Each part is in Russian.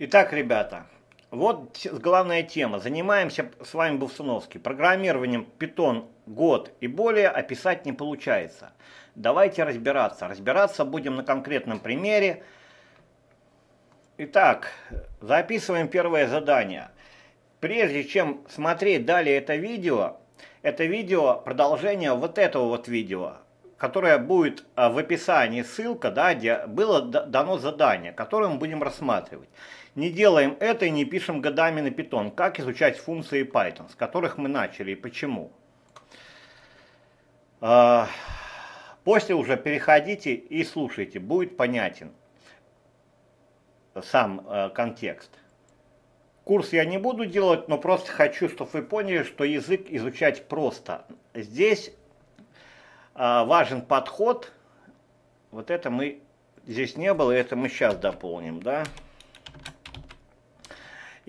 Итак, ребята, вот главная тема. Занимаемся с вами Бовсуновский. Программированием Python год и более описать не получается. Давайте разбираться. Разбираться будем на конкретном примере. Итак, записываем первое задание. Прежде чем смотреть далее это видео продолжение вот этого вот видео, которое будет в описании, ссылка, да, где было дано задание, которое мы будем рассматривать. Не делаем это и не пишем годами на Python, как изучать функции Python, с которых мы начали и почему. После уже переходите и слушайте, будет понятен сам контекст. Курс я не буду делать, но просто хочу, чтобы вы поняли, что язык изучать просто. Здесь важен подход. Вот это мы здесь не было, это мы сейчас дополним, да?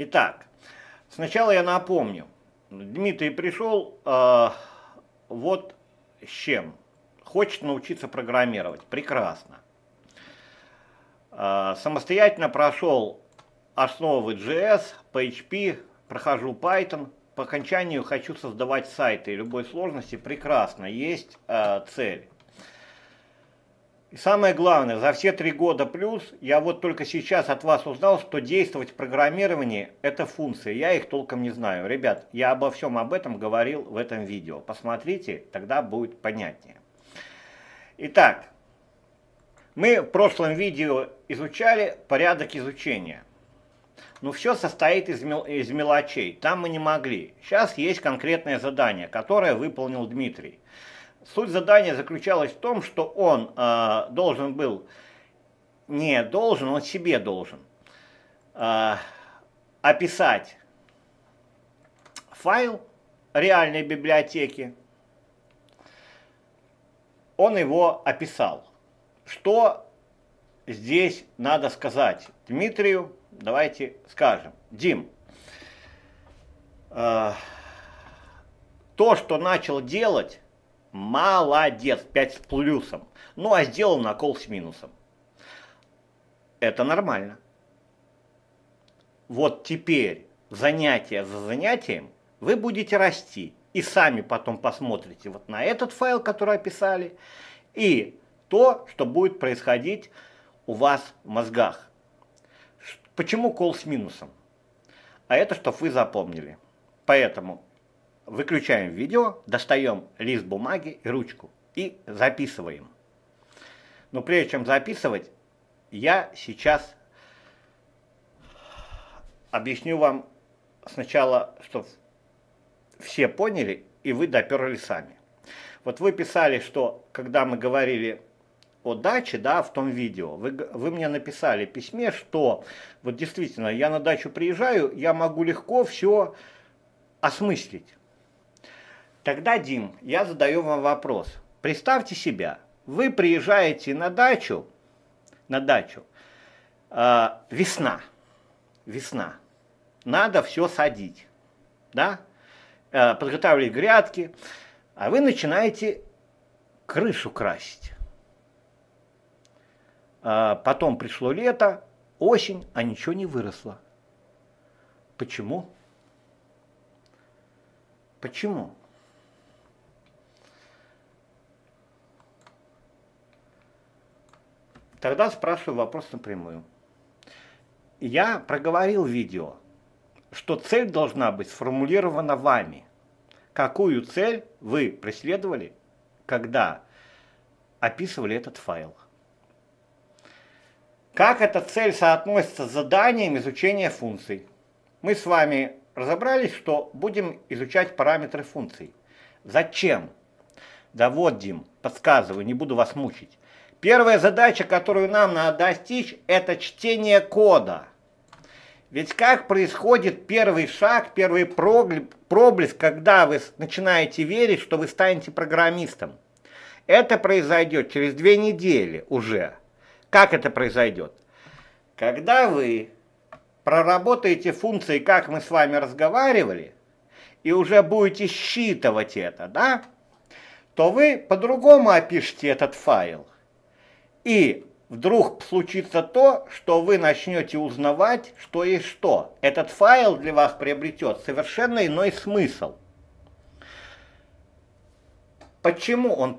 Итак, сначала я напомню. Дмитрий пришел вот с чем. Хочет научиться программировать. Прекрасно. Самостоятельно прошел основы JS, PHP, прохожу Python. По окончанию хочу создавать сайты любой сложности. Прекрасно, есть цель. И самое главное, за все 3 года плюс, я вот только сейчас от вас узнал, что действовать в программировании – это функции. Я их толком не знаю. Ребят, я обо всем об этом говорил в этом видео. Посмотрите, тогда будет понятнее. Итак, мы в прошлом видео изучали порядок изучения. Но все состоит из мелочей, там мы не могли. Сейчас есть конкретное задание, которое выполнил Дмитрий. Суть задания заключалась в том, что он себе должен описать файл реальной библиотеки. Он его описал. Что здесь надо сказать Дмитрию? Давайте скажем. Дим, то, что начал делать, молодец, 5 с плюсом. Ну, а сделал накол с минусом. Это нормально. Вот теперь занятие за занятием вы будете расти. И сами потом посмотрите вот на этот файл, который описали, и то, что будет происходить у вас в мозгах. Почему кол с минусом? А это, чтобы вы запомнили. Поэтому выключаем видео, достаем лист бумаги и ручку и записываем. Но прежде чем записывать, я сейчас объясню вам сначала, чтобы все поняли и вы доперли сами. Вот вы писали, что когда мы говорили о даче, да, в том видео, вы мне написали в письме, что вот действительно я на дачу приезжаю, я могу легко все осмыслить. Тогда, Дим, я задаю вам вопрос. Представьте себя, вы приезжаете на дачу, весна, надо все садить, да, подготавливать грядки, а вы начинаете крышу красить. Потом пришло лето, осень, а ничего не выросло. Почему? Почему? Тогда спрашиваю вопрос напрямую. Я проговорил в видео, что цель должна быть сформулирована вами. Какую цель вы преследовали, когда описывали этот файл? Как эта цель соотносится с заданием изучения функций? Мы с вами разобрались, что будем изучать параметры функций. Зачем? Да вот, Дим, подсказываю, не буду вас мучить. Первая задача, которую нам надо достичь, это чтение кода. Ведь как происходит первый шаг, первый проблеск, когда вы начинаете верить, что вы станете программистом? Это произойдет через 2 недели уже. Как это произойдет? Когда вы проработаете функции, как мы с вами разговаривали, и уже будете считывать это, да, то вы по-другому опишите этот файл. И вдруг случится то, что вы начнете узнавать, что есть что. Этот файл для вас приобретет совершенно иной смысл. Почему он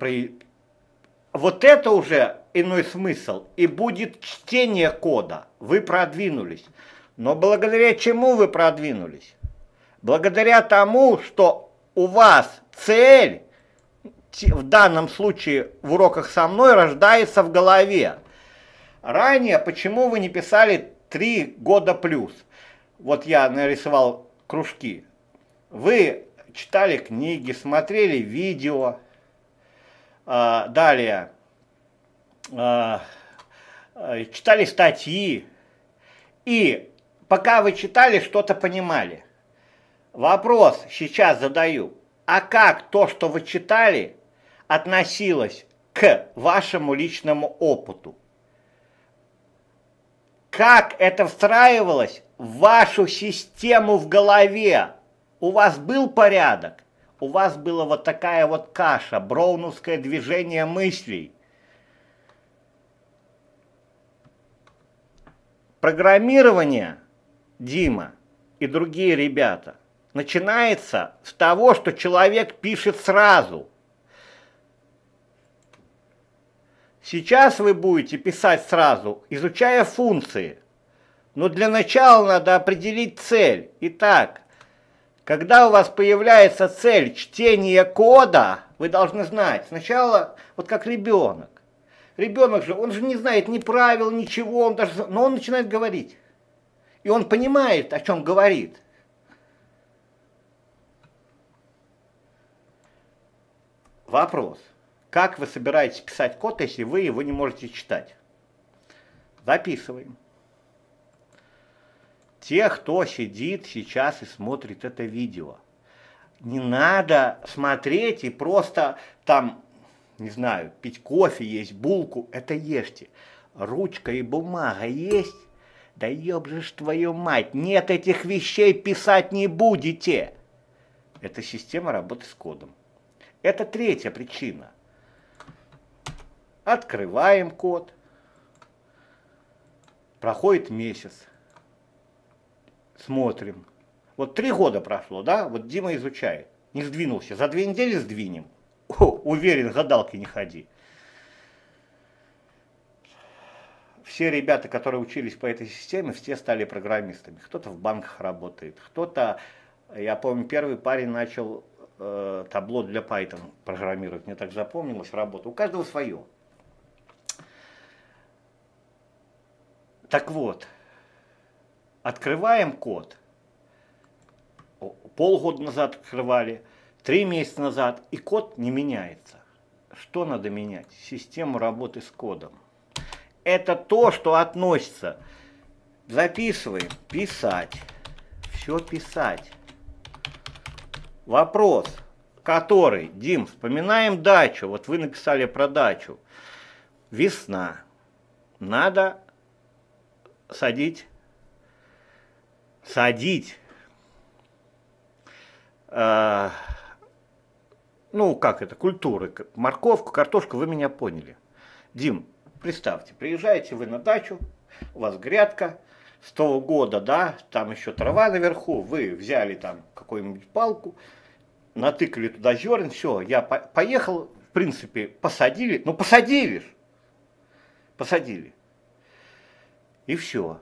Вот это уже иной смысл, и будет чтение кода. Вы продвинулись. Но благодаря чему вы продвинулись? Благодаря тому, что у вас цель, в данном случае в уроках со мной, рождается в голове. Ранее почему вы не писали 3 года плюс? Вот я нарисовал кружки. Вы читали книги, смотрели видео. Далее, читали статьи, и пока вы читали, что-то понимали. Вопрос сейчас задаю, а как то, что вы читали, относилось к вашему личному опыту? Как это встраивалось в вашу систему в голове? У вас был порядок? У вас была вот такая вот каша, броуновское движение мыслей. Программирование, Дима и другие ребята, начинается с того, что человек пишет сразу. Сейчас вы будете писать сразу, изучая функции. Но для начала надо определить цель. Итак, когда у вас появляется цель чтения кода, вы должны знать сначала, вот как ребенок. Ребенок же, он же не знает ни правил, ничего, он даже, но он начинает говорить. И он понимает, о чем говорит. Вопрос. Как вы собираетесь писать код, если вы его не можете читать? Записываем. Те, кто сидит сейчас и смотрит это видео, не надо смотреть и просто там, не знаю, пить кофе, есть булку, это ешьте. Ручка и бумага есть? Да ёб же ж твою мать, нет этих вещей, писать не будете. Это система работы с кодом. Это третья причина. Открываем код. Проходит месяц. Смотрим. Вот 3 года прошло, да? Вот Дима изучает. Не сдвинулся. За 2 недели сдвинем. О, уверен, гадалки не ходи. Все ребята, которые учились по этой системе, все стали программистами. Кто-то в банках работает, кто-то, я помню, первый парень начал табло для Python программировать. Мне так запомнилась работа. У каждого свое. Так вот. Открываем код. Полгода назад открывали, 3 месяца назад, и код не меняется. Что надо менять? Систему работы с кодом. Это то, что относится. Записываем. Писать. Все писать. Вопрос, который, Дим, вспоминаем дачу. Вот вы написали про дачу. Весна. Надо садить. Ну, как это, культуры, морковку, картошку, вы меня поняли. Дим, представьте, приезжаете вы на дачу, у вас грядка, с того года, да, там еще трава наверху, вы взяли там какую-нибудь палку, натыкали туда зерен, все, я поехал, в принципе, посадили, ну, посадили, и все,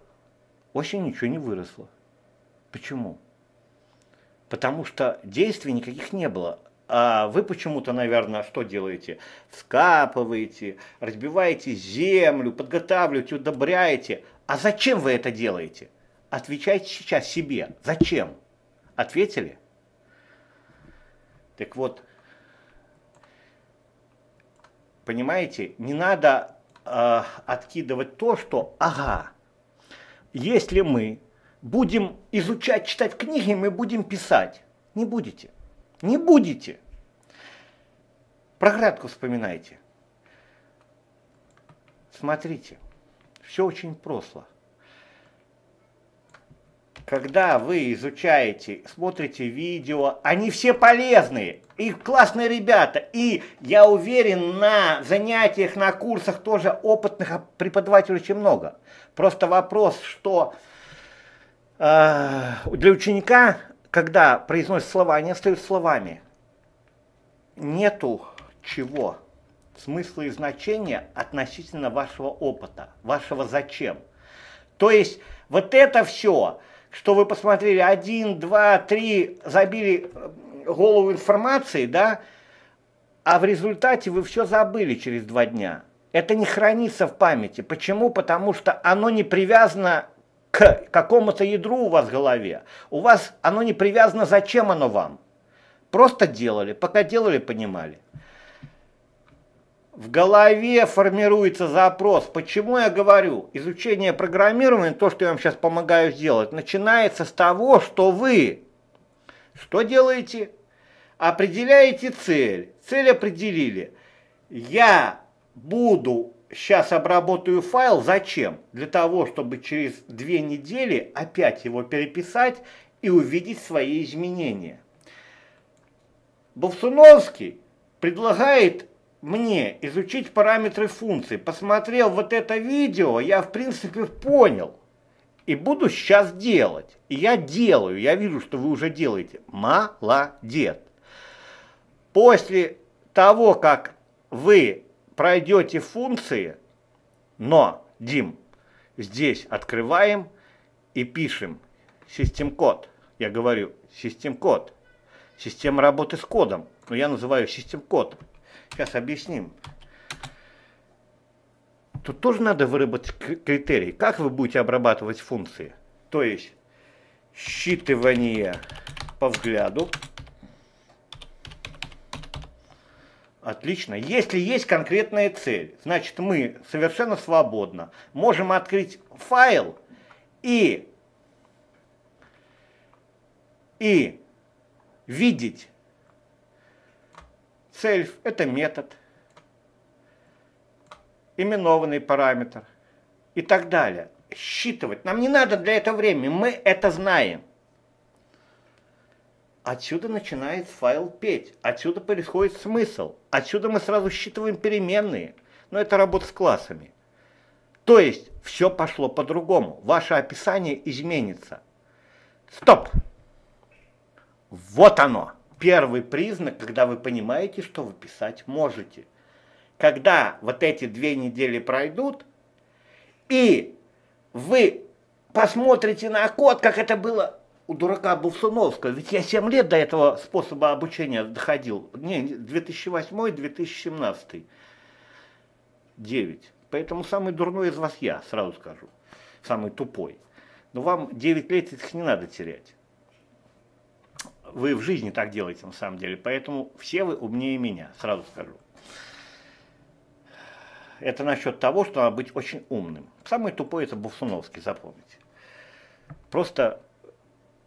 осенью ничего не выросло. Почему? Потому что действий никаких не было. А вы почему-то, наверное, что делаете? Вскапываете, разбиваете землю, подготавливаете, удобряете. А зачем вы это делаете? Отвечайте сейчас себе. Зачем? Ответили? Так вот, понимаете, не надо откидывать то, что, ага, если мы будем изучать, читать книги, мы будем писать. Не будете. Не будете. Про грядку вспоминайте. Смотрите. Все очень просто. когда вы изучаете, смотрите видео, они все полезные, и классные ребята, и я уверен, на занятиях, на курсах тоже опытных преподавателей очень много. Просто вопрос, что для ученика, когда произносят слова, они остаются словами. Нету чего, смысла и значения относительно вашего опыта, вашего зачем. То есть вот это все, что вы посмотрели, 1, 2, 3, забили голову информации, да, а в результате вы все забыли через 2 дня. Это не хранится в памяти. Почему? Потому что оно не привязано к какому-то ядру у вас в голове. У вас оно не привязано, зачем оно вам. Просто делали, пока делали, понимали. В голове формируется запрос. Почему я говорю, изучение программирования, то, что я вам сейчас помогаю сделать, начинается с того, что вы что делаете? Определяете цель. Цель определили. Я буду, сейчас обработаю файл. Зачем? Для того, чтобы через 2 недели опять его переписать и увидеть свои изменения. Бовсуновский предлагает мне изучить параметры функции. Посмотрел вот это видео, я в принципе понял. И буду сейчас делать. И я делаю, я вижу, что вы уже делаете. Молодец. После того, как вы пройдете функции, но, Дим, здесь открываем и пишем систем-код. Я говорю систем-код. Система работы с кодом, но я называю систем-код. Сейчас объясним. Тут тоже надо выработать критерии, как вы будете обрабатывать функции. То есть считывание по взгляду. Отлично. Если есть конкретная цель, значит мы совершенно свободно можем открыть файл и видеть цель. Это метод, именованный параметр и так далее. Считывать. Нам не надо для этого времени, мы это знаем. Отсюда начинает файл петь, отсюда происходит смысл, отсюда мы сразу считываем переменные, но это работа с классами. То есть все пошло по-другому, ваше описание изменится. Стоп! Вот оно, первый признак, когда вы понимаете, что вы писать можете. Когда вот эти 2 недели пройдут, и вы посмотрите на код, как это было у дурака Бовсуновского. Ведь я 7 лет до этого способа обучения доходил. Не, 2008-2017. 9. Поэтому самый дурной из вас я, сразу скажу. Самый тупой. Но вам 9 лет их не надо терять. Вы в жизни так делаете, на самом деле. Поэтому все вы умнее меня, сразу скажу. Это насчет того, что надо быть очень умным. Самый тупой — это Бовсуновский, запомните. Просто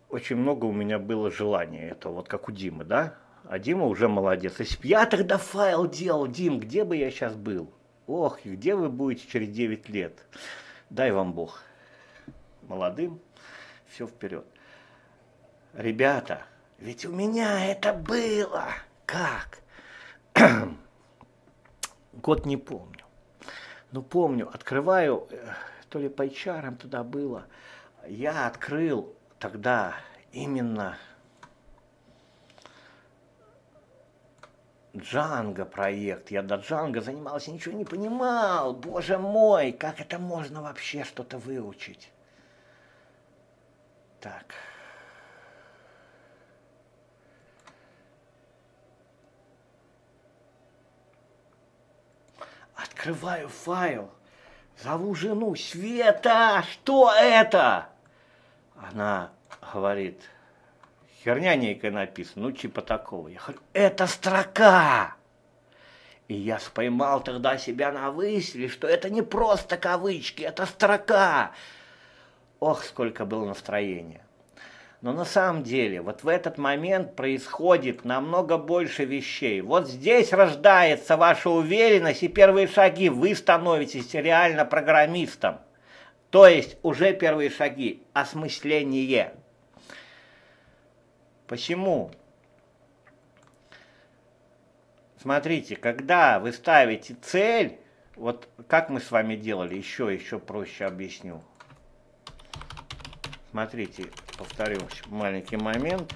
очень много у меня было желания этого, вот как у Димы, да? А Дима уже молодец. Если бы я тогда файл делал, Дим, где бы я сейчас был? Ох, и где вы будете через 9 лет? Дай вам Бог. Молодым все вперед. Ребята, ведь у меня это было. Как? Год не помню. Ну, помню, открываю, то ли PyCharm туда было. Я открыл тогда именно Django проект. Я до Django занимался, ничего не понимал. Боже мой, как это можно вообще что-то выучить? Так. Открываю файл, зову жену: Света, что это? Она говорит: херня некая написана, ну типа такого. Я говорю: это строка. И я поймал тогда себя на мысли, что это не просто кавычки, это строка. Ох, сколько было настроения. Но на самом деле, вот в этот момент происходит намного больше вещей. Вот здесь рождается ваша уверенность и первые шаги. Вы становитесь реально программистом. То есть уже первые шаги, осмысление. Почему? Смотрите, когда вы ставите цель, вот как мы с вами делали, еще проще объясню. Смотрите, повторю маленький момент.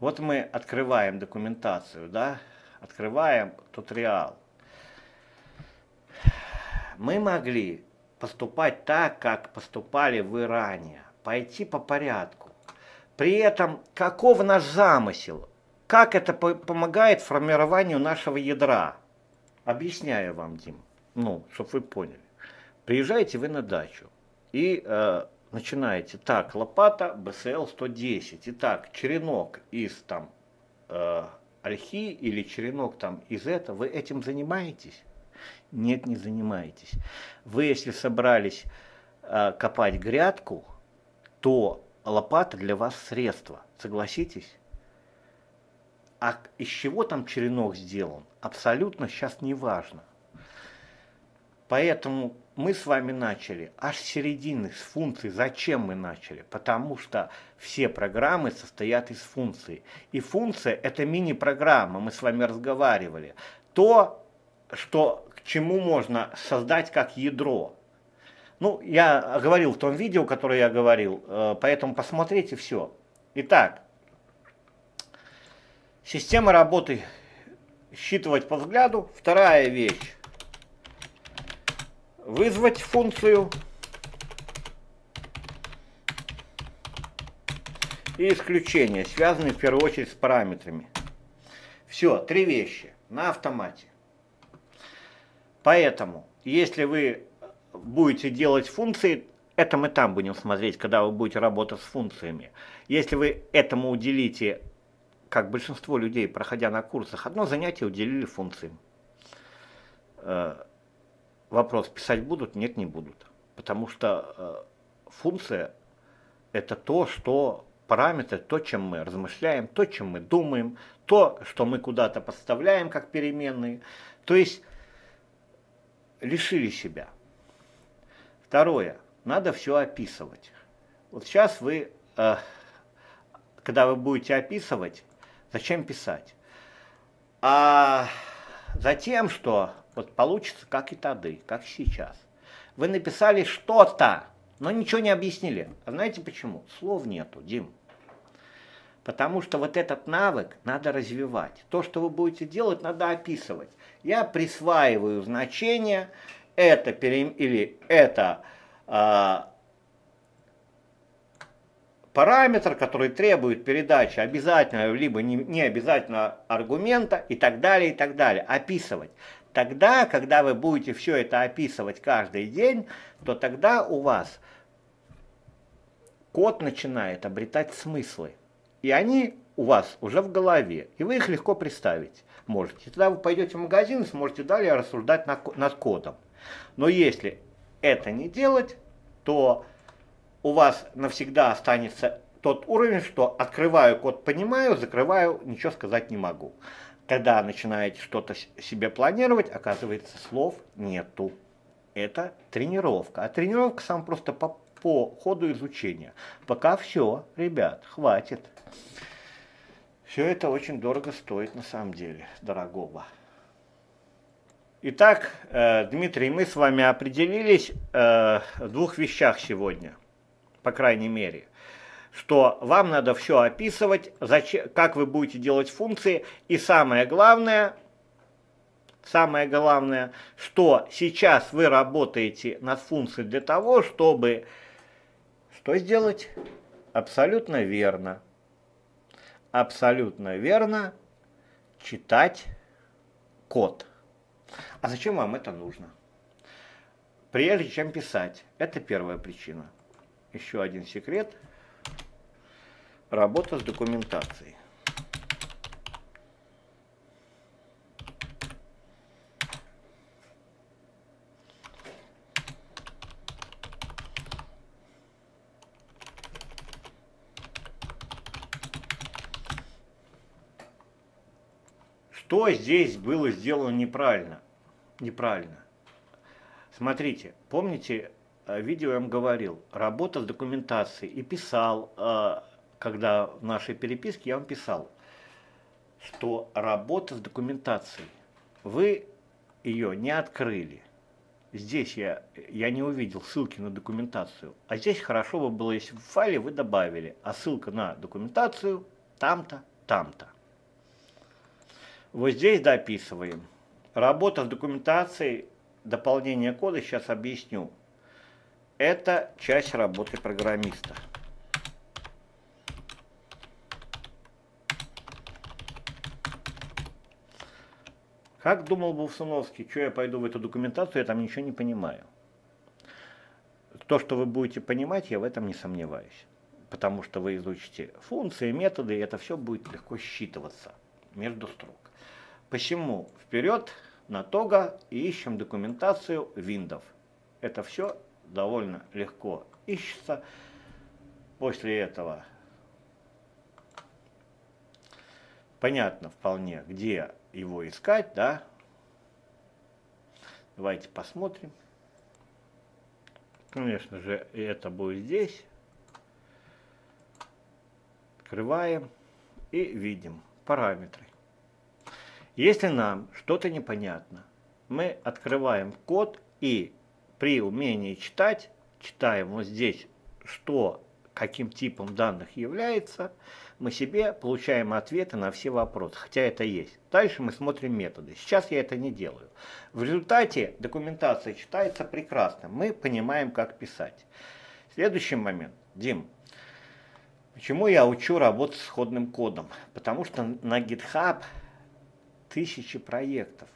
Вот мы открываем документацию, да, открываем туториал. Мы могли поступать так, как поступали вы ранее, пойти по порядку. При этом, каков наш замысел? Как это помогает формированию нашего ядра? Объясняю вам, Дим, чтобы вы поняли. Приезжаете вы на дачу и начинаете. Так, лопата BCL-110. Итак, черенок из там ольхи или черенок там из этого. Вы этим занимаетесь? Нет, не занимаетесь. Вы, если собрались копать грядку, то лопата для вас средство. Согласитесь? А из чего там черенок сделан? Абсолютно сейчас не важно. Поэтому мы с вами начали аж с середины, с функций. Зачем мы начали? Потому что все программы состоят из функций. И функция – это мини-программа, мы с вами разговаривали. То, что, к чему можно создать как ядро. Ну, я говорил в том видео, которое я говорил, поэтому посмотрите все. Итак, система работы считывать по взгляду. Вторая вещь. Вызвать функцию и исключения, связанные в первую очередь с параметрами. Все, три вещи на автомате. Поэтому, если вы будете делать функции, это мы там будем смотреть, когда вы будете работать с функциями. Если вы этому уделите, как большинство людей, проходя на курсах, одно занятие уделили функциям. Вопрос, писать будут? Нет, не будут. Потому что функция – это то, что параметры, то, чем мы размышляем, то, чем мы думаем, то, что мы куда-то подставляем как переменные. То есть лишили себя. Второе. Надо все описывать. Вот сейчас вы, когда вы будете описывать, зачем писать? А затем, что... Вот получится, как и тады, как сейчас. Вы написали что-то, но ничего не объяснили. А знаете почему? Слов нету, Дим. Потому что вот этот навык надо развивать. То, что вы будете делать, надо описывать. Я присваиваю значение, это или это параметр, который требует передачи обязательного, либо не обязательного аргумента и так далее, и так далее. Описывать. Тогда, когда вы будете все это описывать каждый день, то тогда у вас код начинает обретать смыслы. И они у вас уже в голове, и вы их легко представить можете. Тогда вы пойдете в магазин и сможете далее рассуждать над кодом. Но если это не делать, то у вас навсегда останется тот уровень, что открываю код, понимаю, закрываю, ничего сказать не могу. Когда начинаете что-то себе планировать, оказывается, слов нету. Это тренировка. А тренировка сам просто по ходу изучения. Пока все, ребят, хватит. Все это очень дорого стоит на самом деле, дорогого. Итак, Дмитрий, мы с вами определились в двух вещах сегодня, по крайней мере. Что вам надо все описывать, зачем, как вы будете делать функции, и самое главное, что сейчас вы работаете над функцией для того, чтобы что сделать? Абсолютно верно. Абсолютно верно читать код. А зачем вам это нужно? Прежде чем писать. Это первая причина. Еще один секрет. Работа с документацией. Что здесь было сделано неправильно? Смотрите, помните, видео я вам говорил, работа с документацией, и писал, когда в нашей переписке я вам писал, что работа с документацией, вы ее не открыли. Здесь я не увидел ссылки на документацию, а здесь хорошо бы было, если в файле вы добавили, а ссылка на документацию там-то, там-то. Вот здесь дописываем. Работа с документацией, дополнение кода, сейчас объясню. Это часть работы программиста. Как думал Бовсуновский, что я пойду в эту документацию, я там ничего не понимаю. То, что вы будете понимать, я в этом не сомневаюсь. Потому что вы изучите функции, методы, и это все будет легко считываться между строк. Посему вперед на Того и ищем документацию Windows. Это все довольно легко ищется. После этого понятно вполне, где его искать, да? Давайте посмотрим. Конечно же, это будет здесь. Открываем и видим параметры. Если нам что-то непонятно, мы открываем код и при умении читать, читаем вот здесь, что каким типом данных является, мы себе получаем ответы на все вопросы, хотя это есть. Дальше мы смотрим методы. Сейчас я это не делаю. В результате документация читается прекрасно. Мы понимаем, как писать. Следующий момент. Дим, почему я учу работать с исходным кодом? Потому что на GitHub тысячи проектов.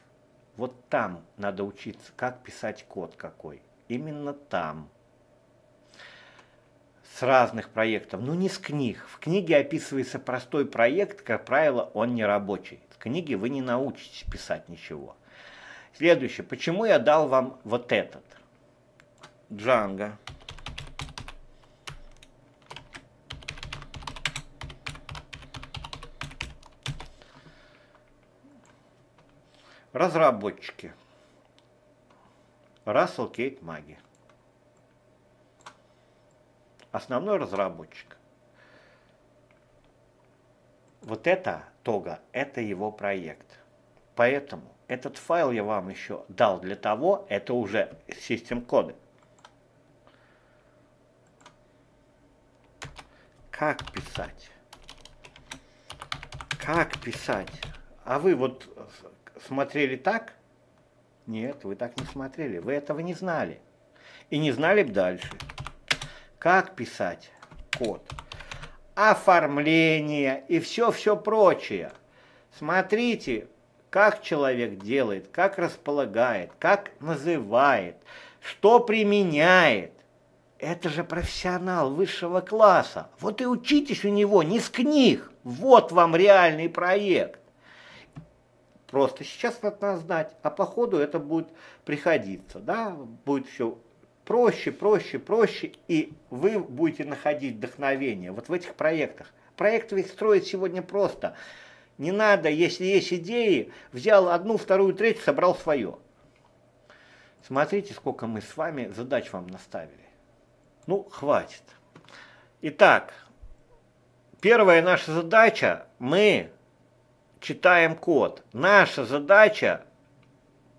Вот там надо учиться, как писать код какой. Именно там. С разных проектов, но не с книг. В книге описывается простой проект, как правило, он не рабочий. С книги вы не научитесь писать ничего. Следующее. Почему я дал вам вот этот? Django. Разработчики. Russell Keat-Magee. Основной разработчик. Вот это Того, это его проект. Поэтому этот файл я вам еще дал для того, это уже систем коды. Как писать? Как писать? А вы вот смотрели так? Нет, вы так не смотрели. Вы этого не знали. И не знали бы дальше. Как писать код, оформление и все-все прочее. Смотрите, как человек делает, как располагает, как называет, что применяет. Это же профессионал высшего класса. Вот и учитесь у него, не с книг. Вот вам реальный проект. Просто сейчас надо знать, а по ходу это будет приходиться, да, будет все проще, проще, проще, и вы будете находить вдохновение вот в этих проектах. Проекты их строят сегодня просто. Не надо, если есть идеи, взял одну, вторую, третью, собрал свое. Смотрите, сколько мы с вами задач вам наставили. Ну, хватит. Итак, первая наша задача, мы читаем код. Наша задача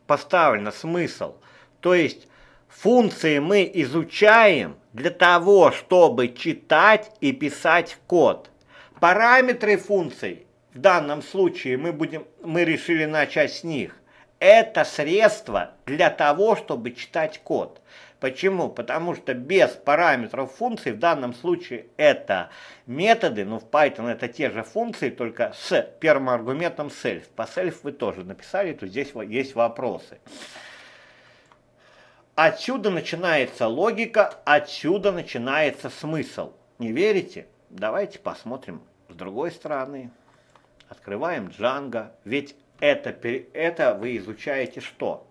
поставлена, смысл, то есть функции мы изучаем для того, чтобы читать и писать код. Параметры функций, в данном случае мы решили начать с них. Это средство для того, чтобы читать код. Почему? Потому что без параметров функций, в данном случае это методы, но в Python это те же функции, только с первым аргументом self. По self вы тоже написали, то здесь есть вопросы. Отсюда начинается логика, отсюда начинается смысл. Не верите? Давайте посмотрим с другой стороны. Открываем Django. Ведь это вы изучаете что?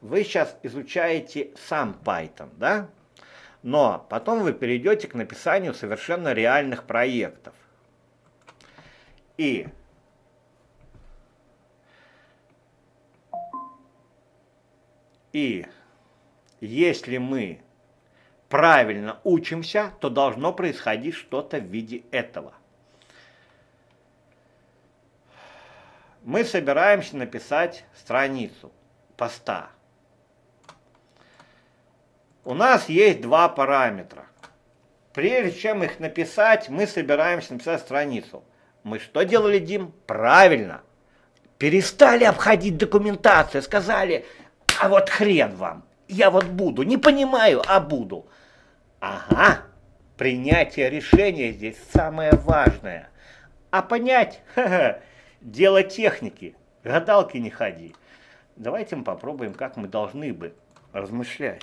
Вы сейчас изучаете сам Python, да? Но потом вы перейдете к написанию совершенно реальных проектов. И если мы правильно учимся, то должно происходить что-то в виде этого. Мы собираемся написать страницу поста. У нас есть два параметра. Прежде чем их написать, мы собираемся написать страницу. Мы что делали, Дим? Правильно. Перестали обходить документацию, сказали, а вот хрен вам, я вот буду, не понимаю, а буду. Ага, принятие решения здесь самое важное. А понять, ха-ха, дело техники, гадалки не ходи. Давайте мы попробуем, как мы должны бы размышлять.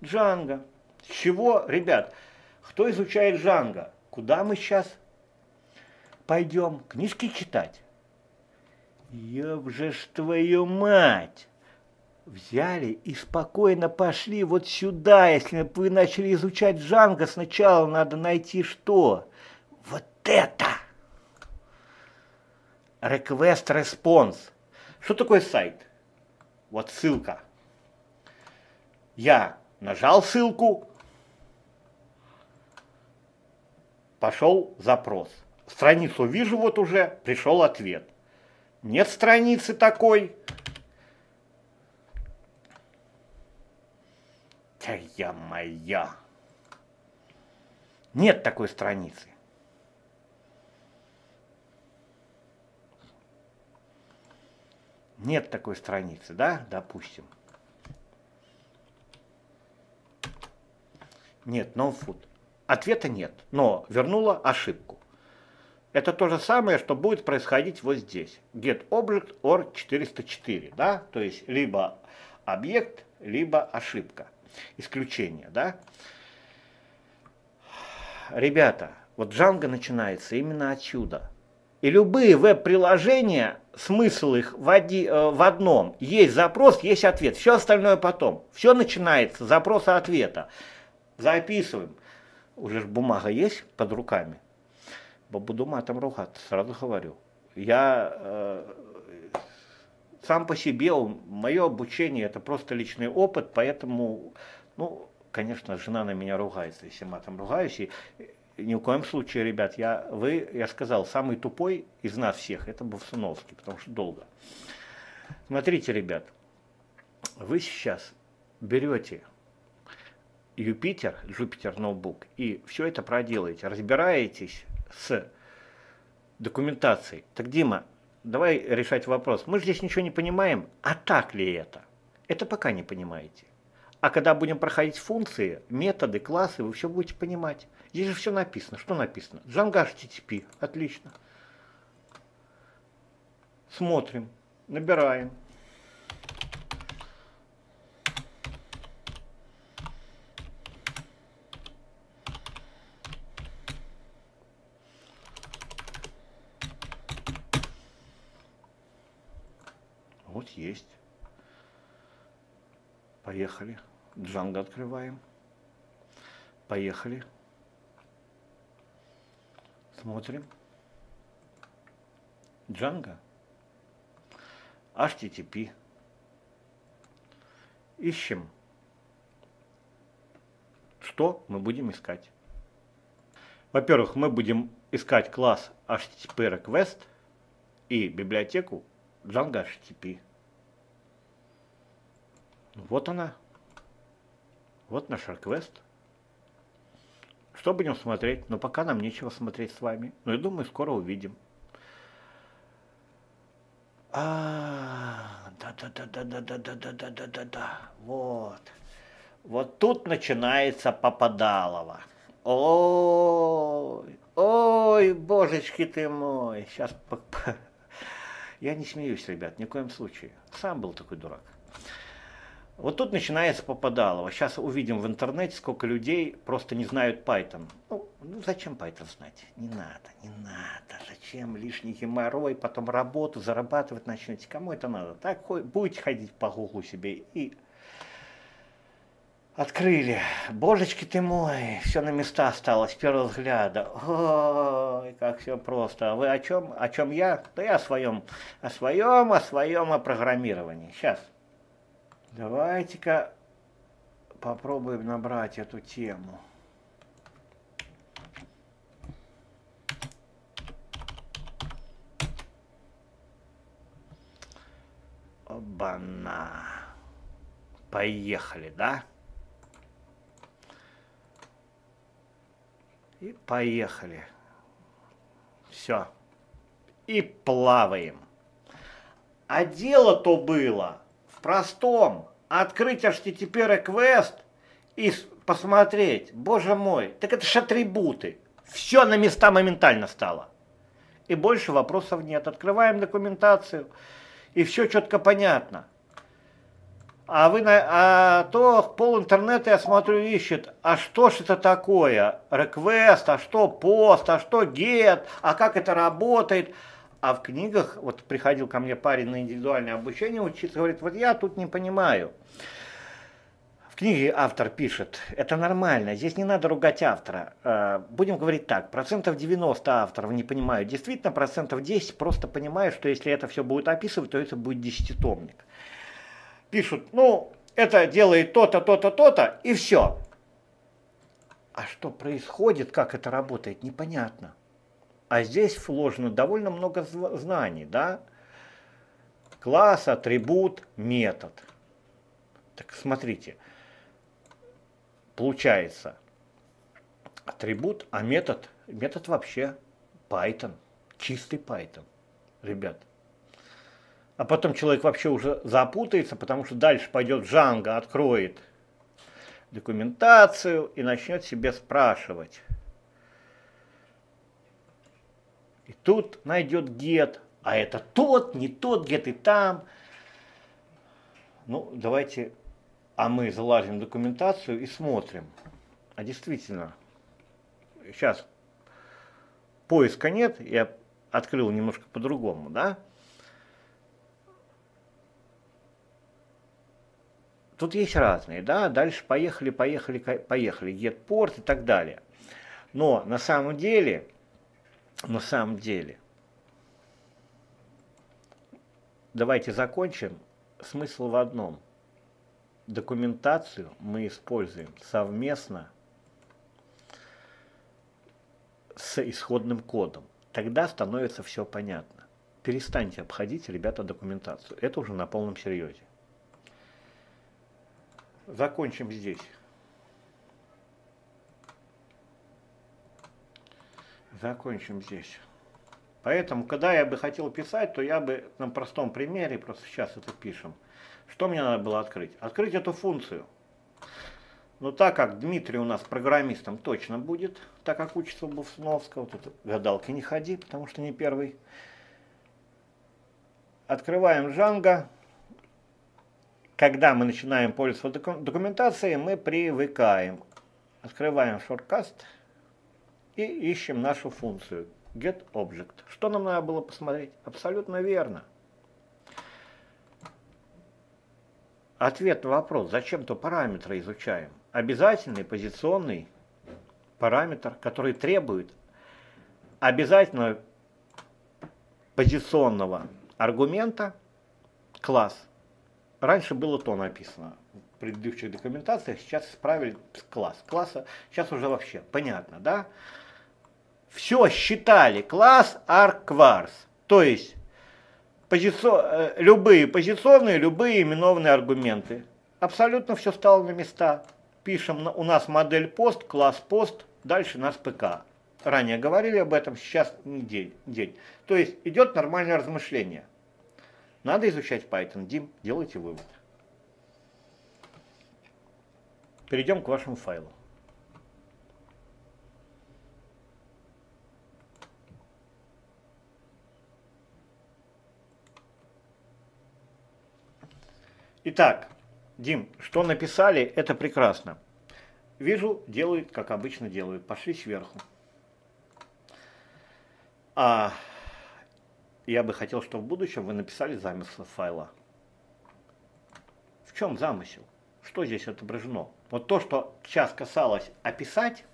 Django. С чего, ребят, кто изучает Django? Куда мы сейчас пойдем? Книжки читать? Ёб же ж твою мать! Взяли и спокойно пошли вот сюда. Если вы начали изучать Django, сначала надо найти что? Вот это! Request Response. Что такое сайт? Вот ссылка. Я нажал ссылку, пошел запрос. Страницу вижу вот уже, пришел ответ. Нет страницы такой. Да я моя. Нет такой страницы. Нет такой страницы, да, допустим. Нет, no food. Ответа нет, но вернула ошибку. Это то же самое, что будет происходить вот здесь. Get object or 404, да? То есть либо объект, либо ошибка. Исключение, да? Ребята, вот Django начинается именно отсюда. И любые веб-приложения, смысл их в одном. Есть запрос, есть ответ. Все остальное потом. Все начинается с запроса ответа. Записываем. Уже бумага есть под руками. Буду матом ругаться, сразу говорю. Я сам по себе, мое обучение это просто личный опыт, поэтому, ну, конечно, жена на меня ругается, если матом ругаюсь. И ни в коем случае, ребят, я сказал, самый тупой из нас всех, это Бовсуновский, потому что долго. Смотрите, ребят, вы сейчас берете Юпитер ноутбук и все это проделаете, разбираетесь с документацией. Так, Дима, давай решать вопрос. Мы же здесь ничего не понимаем, а так ли это? Это пока не понимаете. А когда будем проходить функции, методы, классы, вы все будете понимать. Здесь же все написано. Что написано? Django HTTP. Отлично. Смотрим, набираем. Вот есть. Поехали. Django открываем. Поехали. Смотрим. Django. HTTP. Ищем. Что мы будем искать? Во-первых, мы будем искать класс HTTP Request и библиотеку Django HTTP. Вот она. Вот наш реквест. Что будем смотреть? Но пока нам нечего смотреть с вами. Но я думаю, скоро увидим. Да-да-да-да-да-да-да-да-да-да-да. Вот. Вот тут начинается попадалово. Ой, ой, божечки ты мой. Сейчас. Я не смеюсь, ребят, ни в коем случае. Сам был такой дурак. Вот тут начинается попадалово. Сейчас увидим в интернете, сколько людей просто не знают Python. Ну зачем Python знать? Не надо, не надо. Зачем лишний геморрой, потом работу, зарабатывать начнете? Кому это надо? Так будете ходить по гуглу себе и открыли. Божечки ты мой, все на места стало с первого взгляда. Ой, как все просто. А вы о чем? О чем я? Да я о своем программировании. Сейчас. Давайте-ка попробуем набрать эту тему. Обана. Поехали, да? И поехали. Все. И плаваем. А дело-то было в простом. Открыть HTTP request и посмотреть. Боже мой, так это же атрибуты. Все на места моментально стало. И больше вопросов нет. Открываем документацию. И все четко понятно. А вы то пол интернета, я смотрю, ищет, а что ж это такое? Request, а что пост, а что get, а как это работает? А в книгах, вот приходил ко мне парень на индивидуальное обучение учиться, говорит, вот я тут не понимаю. В книге автор пишет, это нормально, здесь не надо ругать автора. Будем говорить так, 90% авторов не понимают. Действительно, 10% просто понимают, что если это все будет описывать, то это будет 10-томник. Пишут, ну, это делает то-то, то-то, то-то, и все. А что происходит, как это работает, непонятно. А здесь вложено довольно много знаний, да? Класс, атрибут, метод. Так, смотрите. Получается, атрибут, а метод? Метод вообще Python, чистый Python, ребят. А потом человек вообще уже запутается, потому что дальше пойдет Django, откроет документацию и начнет себе спрашивать. И тут найдет get, а это тот, не тот, get и там. Ну, давайте, а мы залазим в документацию и смотрим. А действительно, сейчас поиска нет, я открыл немножко по-другому, да? Тут есть разные, да, дальше поехали, get-порт и так далее. Но на самом деле, давайте закончим. Смысл в одном. Документацию мы используем совместно с исходным кодом. Тогда становится все понятно. Перестаньте обходить, ребята, документацию. Это уже на полном серьезе. Закончим здесь. Поэтому, когда я бы хотел писать, то я бы на простом примере, просто сейчас это пишем. Что мне надо было открыть? Открыть эту функцию. Но так как Дмитрий у нас программистом точно будет, так как учится у Бовсуновского, тут гадалки не ходи, потому что не первый. Открываем Django. Когда мы начинаем пользоваться документацией, мы привыкаем. Открываем шорткаст и ищем нашу функцию getObject. Что нам надо было посмотреть? Абсолютно верно. Ответ на вопрос, зачем-то параметры изучаем. Обязательный позиционный параметр, который требует обязательного позиционного аргумента класс. Раньше было то написано в предыдущих документациях, сейчас исправили класс. Класса сейчас уже вообще понятно, да? Все считали класс argvars, то есть любые позиционные, любые именованные аргументы. Абсолютно все стало на места. Пишем, у нас модель пост, класс пост, дальше у нас ПК. Ранее говорили об этом, сейчас не день. То есть идет нормальное размышление. Надо изучать Python. Дим, делайте вывод. Перейдем к вашему файлу. Итак, Дим, что написали, это прекрасно. Вижу, делают, как обычно делают. Пошли сверху. Я бы хотел, чтобы в будущем вы написали замысел файла. В чем замысел? Что здесь отображено? Вот то, что сейчас касалось описать,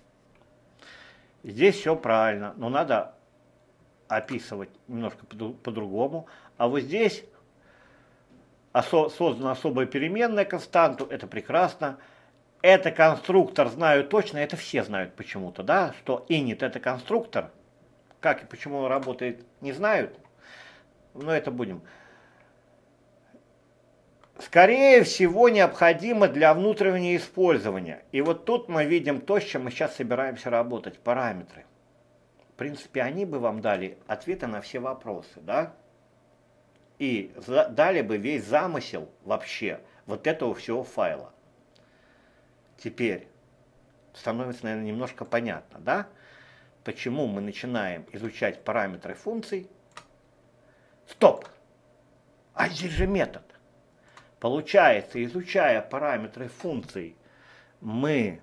здесь все правильно, но надо описывать немножко по-другому. А вот здесь создана особая переменная константу, это прекрасно. Это конструктор, знаю точно, это все знают почему-то, да, что init это конструктор. Как и почему он работает, не знают, но это будем. Скорее всего, необходимо для внутреннего использования. И вот тут мы видим то, с чем мы сейчас собираемся работать, параметры. В принципе, они бы вам дали ответы на все вопросы, да? И дали бы весь замысел вообще вот этого всего файла. Теперь становится, наверное, немножко понятно, да? Почему мы начинаем изучать параметры функций. Стоп! А здесь же метод. Получается, изучая параметры функций, мы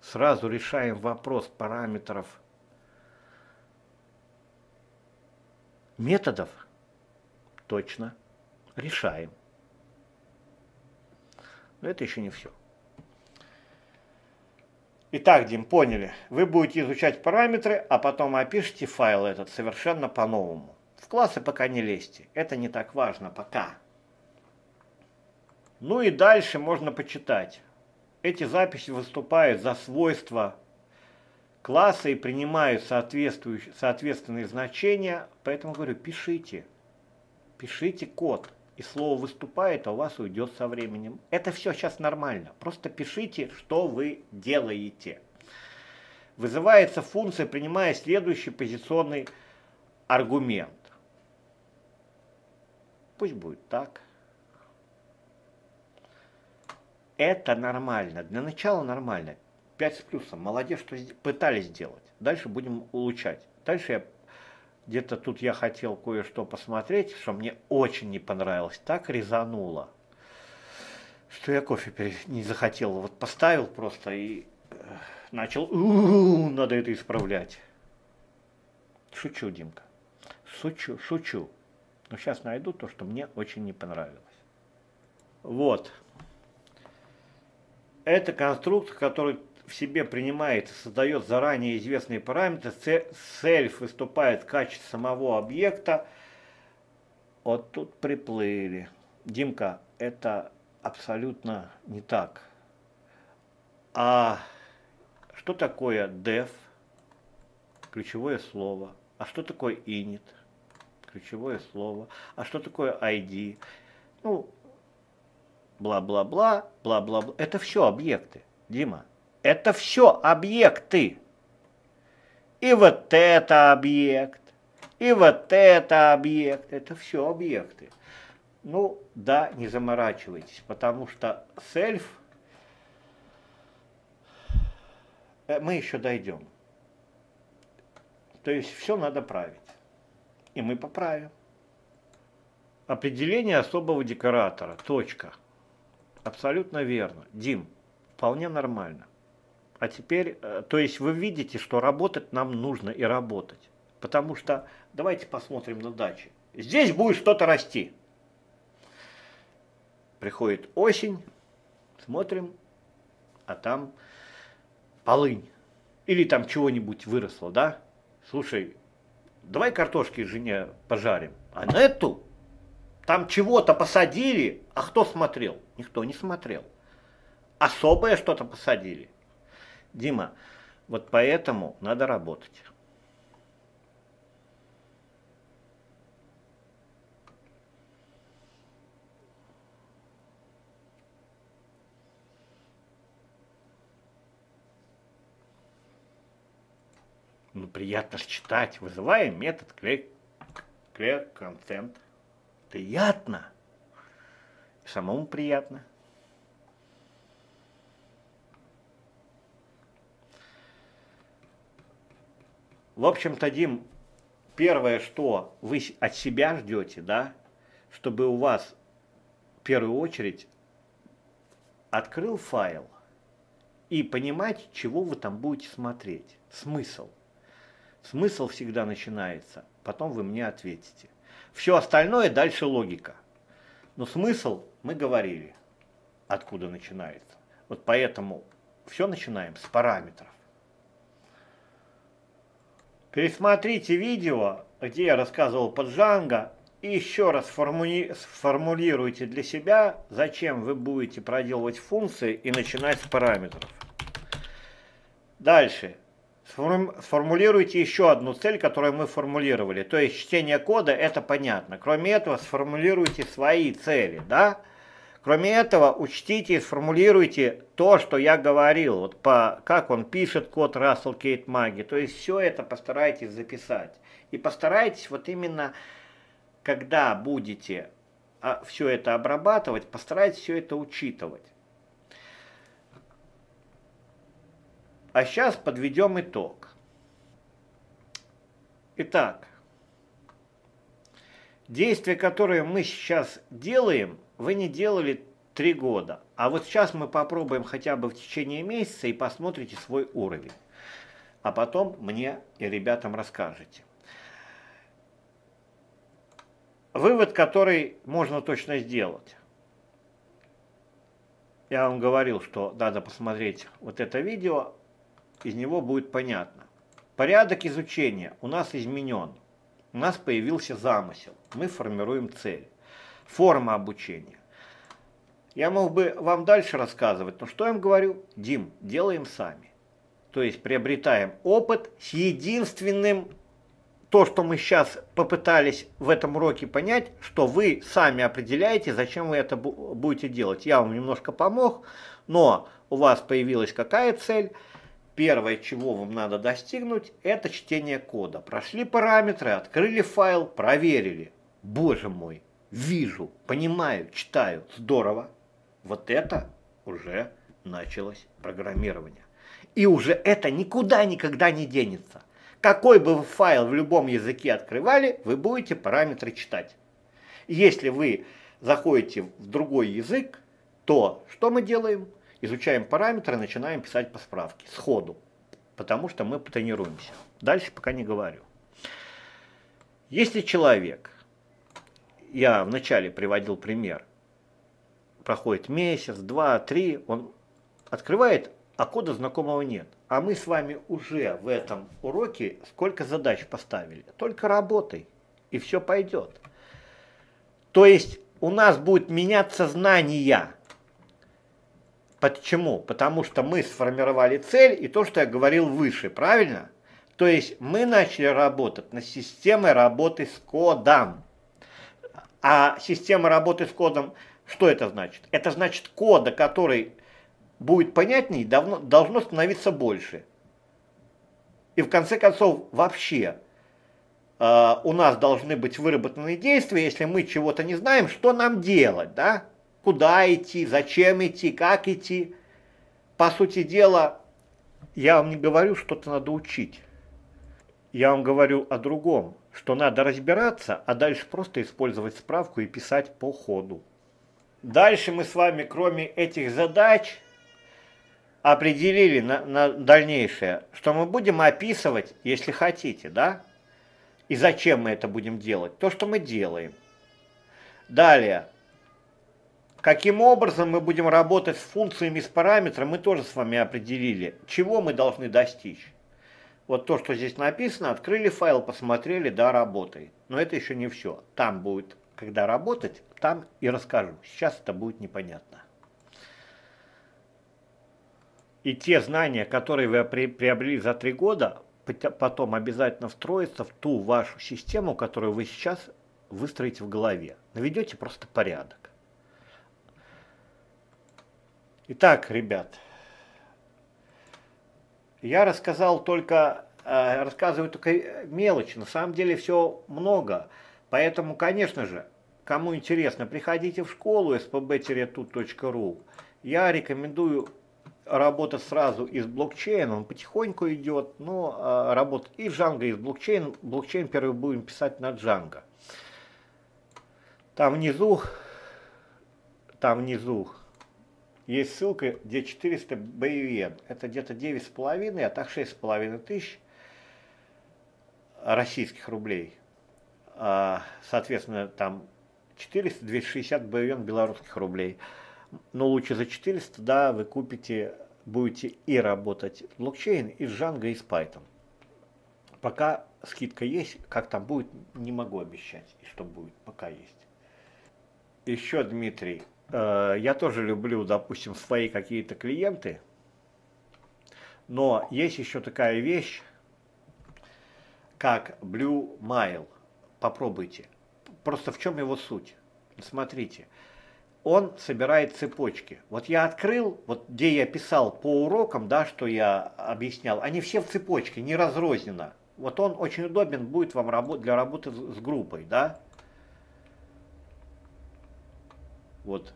сразу решаем вопрос параметров методов. Точно. Решаем. Но это еще не все. Итак, Дим, поняли. Вы будете изучать параметры, а потом опишите файл этот совершенно по-новому. В классы пока не лезьте. Это не так важно пока. Ну и дальше можно почитать. Эти записи выступают за свойства класса и принимают соответственные значения. Поэтому говорю, пишите. Пишите код. И слово «выступает», а у вас уйдет со временем. Это все сейчас нормально. Просто пишите, что вы делаете. Вызывается функция, принимая следующий позиционный аргумент. Пусть будет так. Это нормально. Для начала нормально. 5 с плюсом. Молодец, что пытались сделать. Дальше будем улучшать. Дальше я где-то тут я хотел кое-что посмотреть, что мне очень не понравилось. Так резануло, что я кофе не захотел. Вот поставил просто и начал. Надо это исправлять. Шучу, Димка. Шучу. Но сейчас найду то, что мне очень не понравилось. Вот. Это конструктор, который в себе принимает и создает заранее известные параметры. Self выступает в качестве самого объекта. Вот тут приплыли. Димка, это абсолютно не так. А что такое def? Ключевое слово. А что такое init? Ключевое слово. А что такое id? Ну, бла-бла-бла, бла-бла-бла. Это все объекты, Дима. Это все объекты. И вот это объект, и вот это объект. Это все объекты. Ну, да, не заморачивайтесь, потому что self... Мы еще дойдем. То есть все надо править. И мы поправим. Определение особого декоратора. Точка. Абсолютно верно. Дим, вполне нормально. А теперь, то есть вы видите, что работать нам нужно и работать. Потому что, давайте посмотрим на даче. Здесь будет что-то расти. Приходит осень, смотрим, а там полынь. Или там чего-нибудь выросло, да? Слушай, давай картошки жене пожарим. А на эту? Там чего-то посадили, а кто смотрел? Никто не смотрел. Особое что-то посадили. Дима, вот поэтому надо работать. Ну, приятно считать. Вызываем метод clear consent. Приятно. И самому приятно. В общем-то, Дим, первое, что вы от себя ждете, да, чтобы у вас в первую очередь открыл файл и понимать, чего вы там будете смотреть. Смысл. Смысл всегда начинается, потом вы мне ответите. Все остальное дальше логика. Но смысл мы говорили, откуда начинается. Вот поэтому все начинаем с параметров. Пересмотрите видео, где я рассказывал про Django, И еще раз сформулируйте для себя, зачем вы будете проделывать функции и начинать с параметров. Дальше. Сформулируйте еще одну цель, которую мы формулировали. То есть чтение кода, это понятно. Кроме этого, сформулируйте свои цели, да? Кроме этого, учтите и сформулируйте то, что я говорил, вот как он пишет код Russell Keat-Magee. То есть все это постарайтесь записать. И постарайтесь вот именно, когда будете все это обрабатывать, постарайтесь все это учитывать. А сейчас подведем итог. Итак, действия, которые мы сейчас делаем, вы не делали 3 года. А вот сейчас мы попробуем хотя бы в течение месяца и посмотрите свой уровень. А потом мне и ребятам расскажете. Вывод, который можно точно сделать. Я вам говорил, что надо посмотреть вот это видео. Из него будет понятно. Порядок изучения у нас изменен. У нас появился замысел. Мы формируем цель. Форма обучения. Я мог бы вам дальше рассказывать, но что я вам говорю? Дим, делаем сами. То есть приобретаем опыт с единственным, то, что мы сейчас попытались в этом уроке понять, что вы сами определяете, зачем вы это будете делать. Я вам немножко помог, но у вас появилась какая цель? Первое, чего вам надо достигнуть, это чтение кода. Прошли параметры, открыли файл, проверили. Боже мой, вижу, понимаю, читаю. Здорово. Вот это уже началось программирование. И уже это никуда никогда не денется. Какой бы вы файл в любом языке открывали, вы будете параметры читать. Если вы заходите в другой язык, то что мы делаем? Изучаем параметры, начинаем писать по справке, сходу, потому что мы потренируемся. Дальше пока не говорю. Если человек, я вначале приводил пример, проходит месяц, два, три, он открывает, а кода знакомого нет. А мы с вами уже в этом уроке сколько задач поставили. Только работай, и все пойдет. То есть у нас будет меняться знания. Почему? Потому что мы сформировали цель и то, что я говорил выше, правильно? То есть мы начали работать над системой работы с кодом. А система работы с кодом, что это значит? Это значит кода, который будет понятнее, должно становиться больше. И в конце концов вообще у нас должны быть выработаны действия, если мы чего-то не знаем, что нам делать, да? Куда идти, зачем идти, как идти. По сути дела, я вам не говорю, что-то надо учить. Я вам говорю о другом, что надо разбираться, а дальше просто использовать справку и писать по ходу. Дальше мы с вами, кроме этих задач, определили на дальнейшее, что мы будем описывать, если хотите, да? И зачем мы это будем делать? То, что мы делаем. Далее. Каким образом мы будем работать с функциями, с параметром, мы тоже с вами определили, чего мы должны достичь. Вот то, что здесь написано, открыли файл, посмотрели, да, работает. Но это еще не все. Там будет, когда работать, там и расскажу. Сейчас это будет непонятно. И те знания, которые вы приобрели за 3 года, потом обязательно встроятся в ту вашу систему, которую вы сейчас выстроите в голове. Наведете просто порядок. Итак, ребят, я рассказываю только мелочи, на самом деле все много, поэтому, конечно же, кому интересно, приходите в школу spb-tut.ru, я рекомендую работать сразу и с блокчейном, он потихоньку идет, но работать и в Django, и с блокчейном, блокчейн первый будем писать на Django, там внизу. Есть ссылка, где 400 BUN, это где-то 9,5, а так 6,5 тысяч российских рублей. Соответственно, там 400, 260 BUN белорусских рублей. Но лучше за 400, да, вы купите, будете и работать с блокчейн, и с Django, и с Python. Пока скидка есть, как там будет, не могу обещать, что будет, пока есть. Еще, Дмитрий, я тоже люблю, допустим, свои какие-то клиенты, но есть еще такая вещь, как Blue Mail. Попробуйте. Просто в чем его суть? Смотрите, он собирает цепочки. Вот я открыл, вот где я писал по урокам, да, что я объяснял, они все в цепочке, не разрозненно. Вот он очень удобен будет вам для работы с группой, да. Вот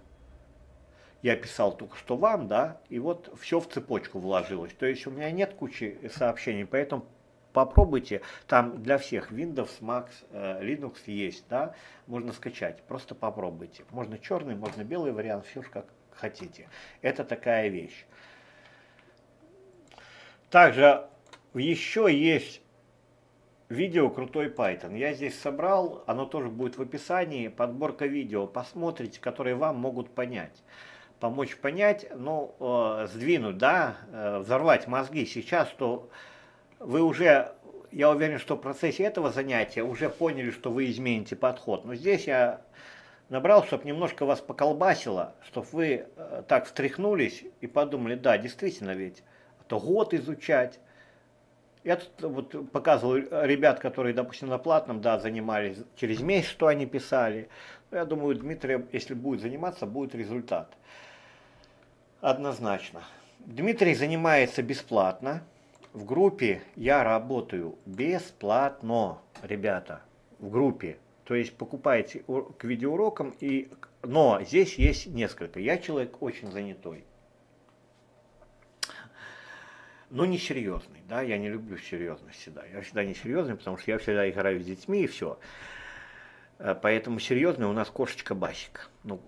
я писал только что вам, да, и вот все в цепочку вложилось. То есть у меня нет кучи сообщений, поэтому попробуйте. Там для всех Windows, Mac, Linux есть, да, можно скачать. Просто попробуйте. Можно черный, можно белый вариант, все же как хотите. Это такая вещь. Также еще есть видео «Крутой Python». Я здесь собрал, оно тоже будет в описании. Подборка видео, посмотрите, которые вам могут помочь понять, ну, сдвинуть, да, взорвать мозги. Сейчас, что вы уже, я уверен, что в процессе этого занятия уже поняли, что вы измените подход. Но здесь я набрал, чтобы немножко вас поколбасило, чтобы вы так встряхнулись и подумали, да, действительно ведь, это год изучать. Я тут вот показывал ребят, которые, допустим, на платном, да, занимались, через месяц, что они писали. Я думаю, Дмитрий, если будет заниматься, будет результат. Однозначно. Дмитрий занимается бесплатно. В группе я работаю бесплатно, ребята, в группе. То есть покупайте к видеоурокам, но здесь есть несколько. Я человек очень занятой. Но не серьезный, да, я не люблю серьезность всегда. Я всегда не серьезный, потому что я всегда играю с детьми и все. Поэтому серьезный у нас кошечка Басик. Ну,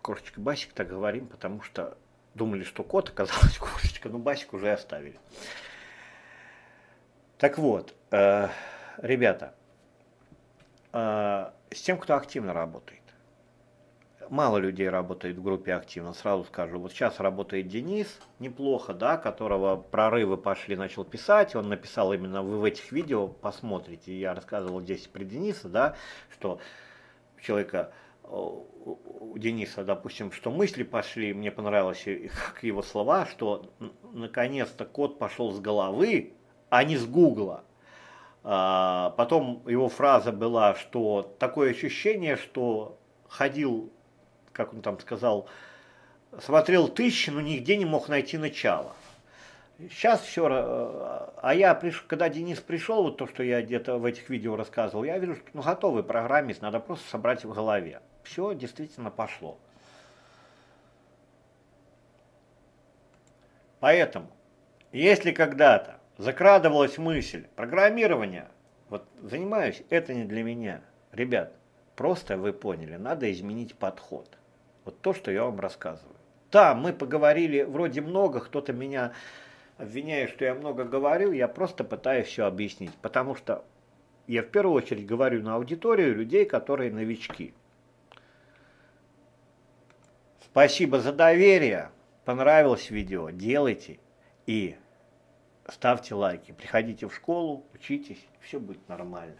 кошечка Басик, так говорим, потому что думали, что кот, оказалось кошечка, но Басик уже оставили. Так вот, ребята, с тем, кто активно работает. Мало людей работает в группе активно, сразу скажу. Вот сейчас работает Денис, неплохо, да, которого прорывы пошли, начал писать. Он написал именно, вы в этих видео посмотрите. Я рассказывал здесь про Дениса, да, что у Дениса, допустим, что мысли пошли. Мне понравилось как его слова, что наконец-то код пошел с головы, а не с Гугла. Потом его фраза была, что такое ощущение, что ходил, как он там сказал, смотрел тысячи, но нигде не мог найти начало. Сейчас все, когда Денис пришел, вот то, что я где-то в этих видео рассказывал, я вижу, что ну, готовый программист, надо просто собрать в голове. Все действительно пошло. Поэтому, если когда-то закрадывалась мысль, программирование, вот занимаюсь, это не для меня, ребят. Просто вы поняли, надо изменить подход. Вот то, что я вам рассказываю. Да, мы поговорили вроде много, кто-то меня обвиняет, что я много говорю, я просто пытаюсь все объяснить. Потому что я в первую очередь говорю на аудиторию людей, которые новички. Спасибо за доверие. Понравилось видео, делайте и ставьте лайки. Приходите в школу, учитесь, все будет нормально.